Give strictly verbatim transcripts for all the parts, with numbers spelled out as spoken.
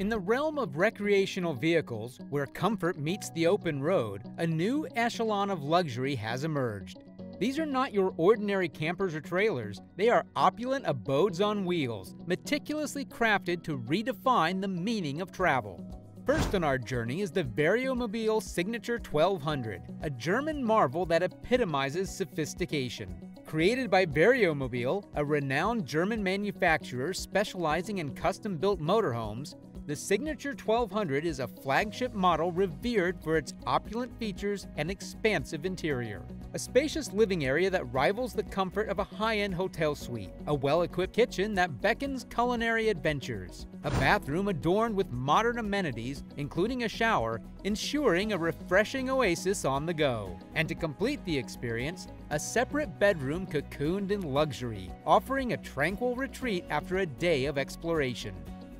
In the realm of recreational vehicles, where comfort meets the open road, a new echelon of luxury has emerged. These are not your ordinary campers or trailers. They are opulent abodes on wheels, meticulously crafted to redefine the meaning of travel. First on our journey is the Variomobil Signature twelve hundred, a German marvel that epitomizes sophistication. Created by Variomobil, a renowned German manufacturer specializing in custom-built motorhomes, the Signature twelve hundred is a flagship model revered for its opulent features and expansive interior. A spacious living area that rivals the comfort of a high-end hotel suite, a well-equipped kitchen that beckons culinary adventures, a bathroom adorned with modern amenities, including a shower, ensuring a refreshing oasis on the go. And to complete the experience, a separate bedroom cocooned in luxury, offering a tranquil retreat after a day of exploration.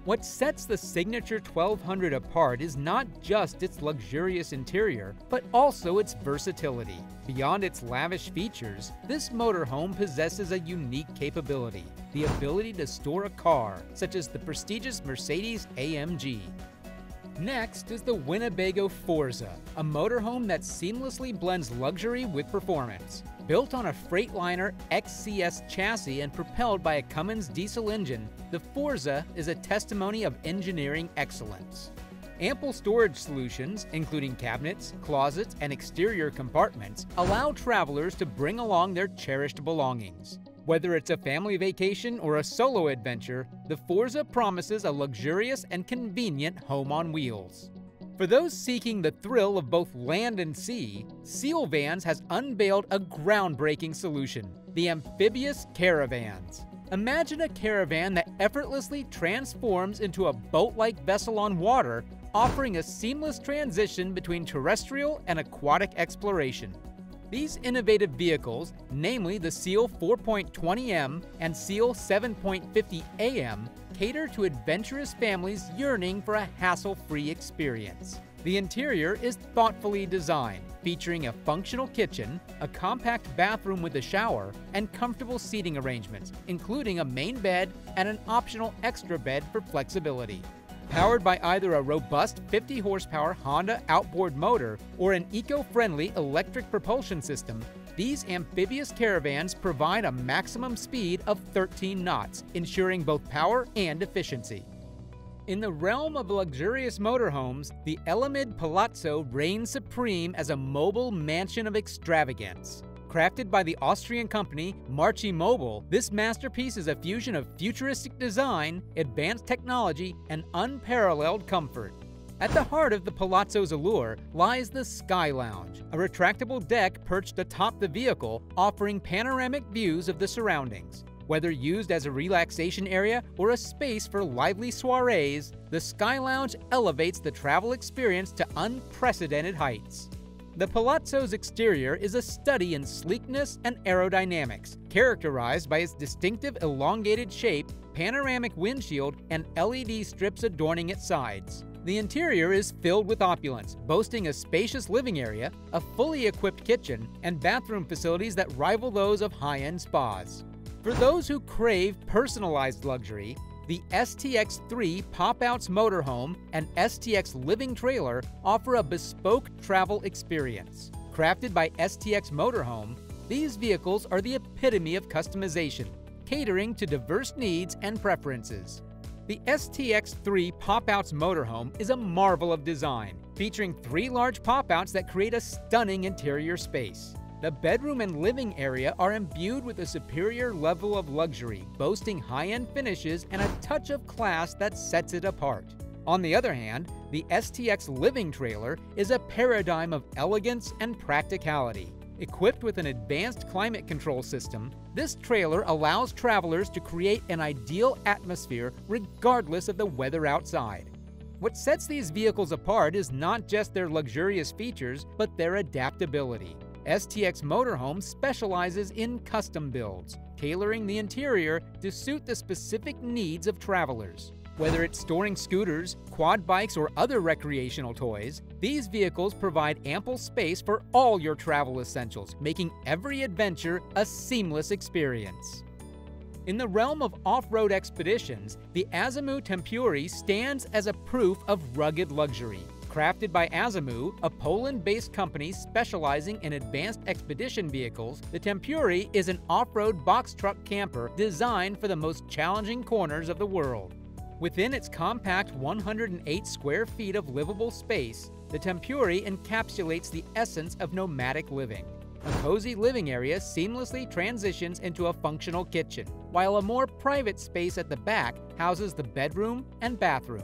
What sets the Signature twelve hundred apart is not just its luxurious interior, but also its versatility. Beyond its lavish features, this motorhome possesses a unique capability, the ability to store a car, such as the prestigious Mercedes A M G. Next is the Winnebago Forza, a motorhome that seamlessly blends luxury with performance. Built on a Freightliner X C S chassis and propelled by a Cummins diesel engine, the Forza is a testimony of engineering excellence. Ample storage solutions, including cabinets, closets, and exterior compartments, allow travelers to bring along their cherished belongings. Whether it's a family vacation or a solo adventure, the Forza promises a luxurious and convenient home on wheels. For those seeking the thrill of both land and sea, SEAL Vans has unveiled a groundbreaking solution, the amphibious caravans. Imagine a caravan that effortlessly transforms into a boat-like vessel on water, offering a seamless transition between terrestrial and aquatic exploration. These innovative vehicles, namely the SEAL four point twenty M and SEAL seven point fifty A M, cater to adventurous families yearning for a hassle-free experience. The interior is thoughtfully designed, featuring a functional kitchen, a compact bathroom with a shower, and comfortable seating arrangements, including a main bed and an optional extra bed for flexibility. Powered by either a robust fifty horsepower Honda outboard motor or an eco-friendly electric propulsion system, these amphibious caravans provide a maximum speed of thirteen knots, ensuring both power and efficiency. In the realm of luxurious motorhomes, the Elemmid Palazzo reigns supreme as a mobile mansion of extravagance. Crafted by the Austrian company Marchi Mobile, this masterpiece is a fusion of futuristic design, advanced technology, and unparalleled comfort. At the heart of the Palazzo's allure lies the Sky Lounge, a retractable deck perched atop the vehicle, offering panoramic views of the surroundings. Whether used as a relaxation area or a space for lively soirees, the Sky Lounge elevates the travel experience to unprecedented heights. The Palazzo's exterior is a study in sleekness and aerodynamics, characterized by its distinctive elongated shape, panoramic windshield, and L E D strips adorning its sides. The interior is filled with opulence, boasting a spacious living area, a fully equipped kitchen, and bathroom facilities that rival those of high-end spas. For those who crave personalized luxury, the S T X three Pop-Outs Motorhome and S T X Living Trailer offer a bespoke travel experience. Crafted by S T X Motorhome, these vehicles are the epitome of customization, catering to diverse needs and preferences. The S T X three Pop-Outs Motorhome is a marvel of design, featuring three large pop-outs that create a stunning interior space. The bedroom and living area are imbued with a superior level of luxury, boasting high-end finishes and a touch of class that sets it apart. On the other hand, the S T X Living Trailer is a paradigm of elegance and practicality. Equipped with an advanced climate control system, this trailer allows travelers to create an ideal atmosphere regardless of the weather outside. What sets these vehicles apart is not just their luxurious features, but their adaptability. S T X Motorhome specializes in custom builds, tailoring the interior to suit the specific needs of travelers. Whether it's storing scooters, quad bikes, or other recreational toys, these vehicles provide ample space for all your travel essentials, making every adventure a seamless experience. In the realm of off-road expeditions, the Azimut Tempury stands as a proof of rugged luxury. Crafted by Azimut, a Poland-based company specializing in advanced expedition vehicles, the Tempuri is an off-road box truck camper designed for the most challenging corners of the world. Within its compact one hundred eight square feet of livable space, the Tempuri encapsulates the essence of nomadic living. A cozy living area seamlessly transitions into a functional kitchen, while a more private space at the back houses the bedroom and bathroom.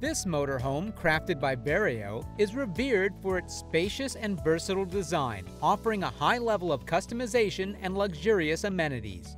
This motorhome, crafted by Vario, is revered for its spacious and versatile design, offering a high level of customization and luxurious amenities.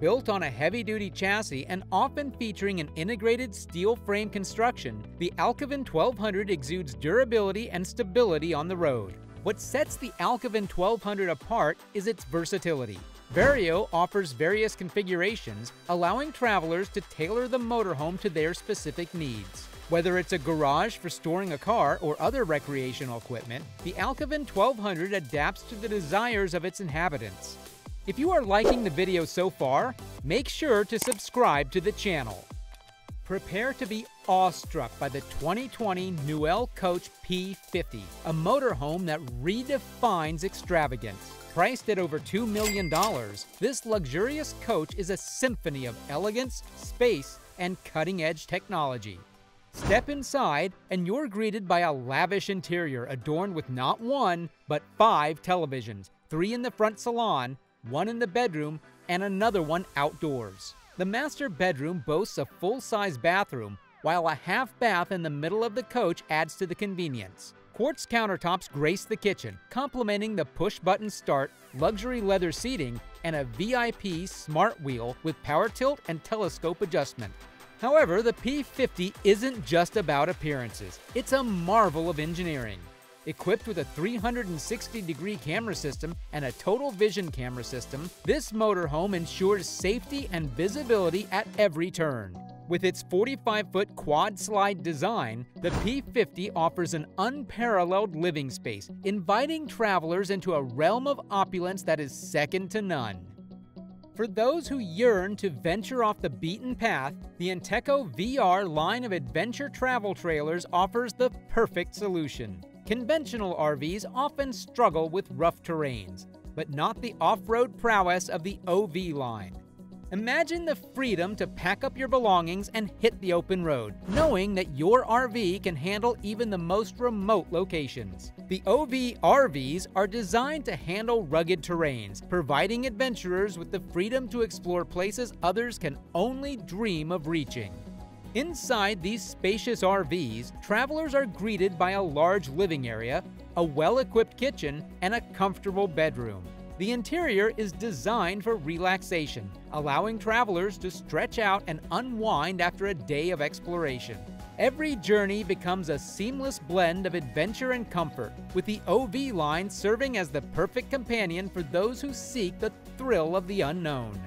Built on a heavy-duty chassis and often featuring an integrated steel frame construction, the Alkoven twelve hundred exudes durability and stability on the road. What sets the Alkoven twelve hundred apart is its versatility. Vario offers various configurations, allowing travelers to tailor the motorhome to their specific needs. Whether it's a garage for storing a car or other recreational equipment, the Alkoven twelve hundred adapts to the desires of its inhabitants. If you are liking the video so far, make sure to subscribe to the channel. Prepare to be awestruck by the twenty twenty Newell Coach P fifty, a motorhome that redefines extravagance. Priced at over two million dollars, this luxurious coach is a symphony of elegance, space, and cutting-edge technology. Step inside, and you're greeted by a lavish interior adorned with not one, but five televisions, three in the front salon, one in the bedroom, and another one outdoors. The master bedroom boasts a full-size bathroom, while a half bath in the middle of the coach adds to the convenience. Quartz countertops grace the kitchen, complementing the push-button start, luxury leather seating, and a V I P smart wheel with power tilt and telescope adjustment. However, the P fifty isn't just about appearances. It's a marvel of engineering. Equipped with a three hundred sixty degree camera system and a total vision camera system, this motorhome ensures safety and visibility at every turn. With its forty-five foot quad slide design, the P fifty offers an unparalleled living space, inviting travelers into a realm of opulence that is second to none. For those who yearn to venture off the beaten path, the Inteco V R line of adventure travel trailers offers the perfect solution. Conventional R Vs often struggle with rough terrains, but not the off-road prowess of the O V line. Imagine the freedom to pack up your belongings and hit the open road, knowing that your R V can handle even the most remote locations. The O V R Vs are designed to handle rugged terrains, providing adventurers with the freedom to explore places others can only dream of reaching. Inside these spacious R Vs, travelers are greeted by a large living area, a well-equipped kitchen, and a comfortable bedroom. The interior is designed for relaxation, allowing travelers to stretch out and unwind after a day of exploration. Every journey becomes a seamless blend of adventure and comfort, with the O V line serving as the perfect companion for those who seek the thrill of the unknown.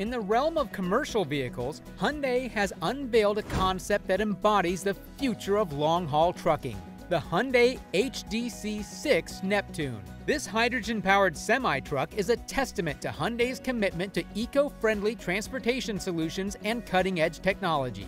In the realm of commercial vehicles, Hyundai has unveiled a concept that embodies the future of long-haul trucking. The Hyundai H D C six Neptune. This hydrogen-powered semi-truck is a testament to Hyundai's commitment to eco-friendly transportation solutions and cutting-edge technology.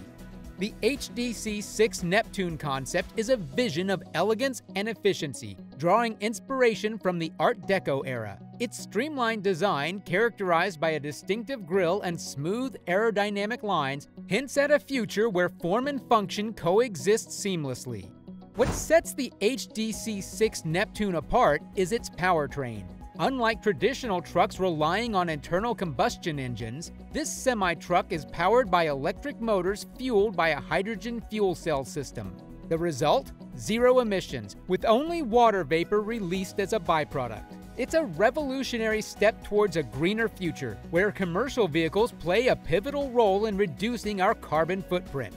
The H D C six Neptune concept is a vision of elegance and efficiency, drawing inspiration from the Art Deco era. Its streamlined design, characterized by a distinctive grille and smooth aerodynamic lines, hints at a future where form and function coexist seamlessly. What sets the H D C six Neptune apart is its powertrain. Unlike traditional trucks relying on internal combustion engines, this semi-truck is powered by electric motors fueled by a hydrogen fuel cell system. The result? Zero emissions, with only water vapor released as a byproduct. It's a revolutionary step towards a greener future, where commercial vehicles play a pivotal role in reducing our carbon footprint.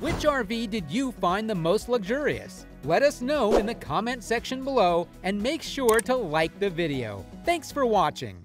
Which R V did you find the most luxurious? Let us know in the comment section below and make sure to like the video. Thanks for watching.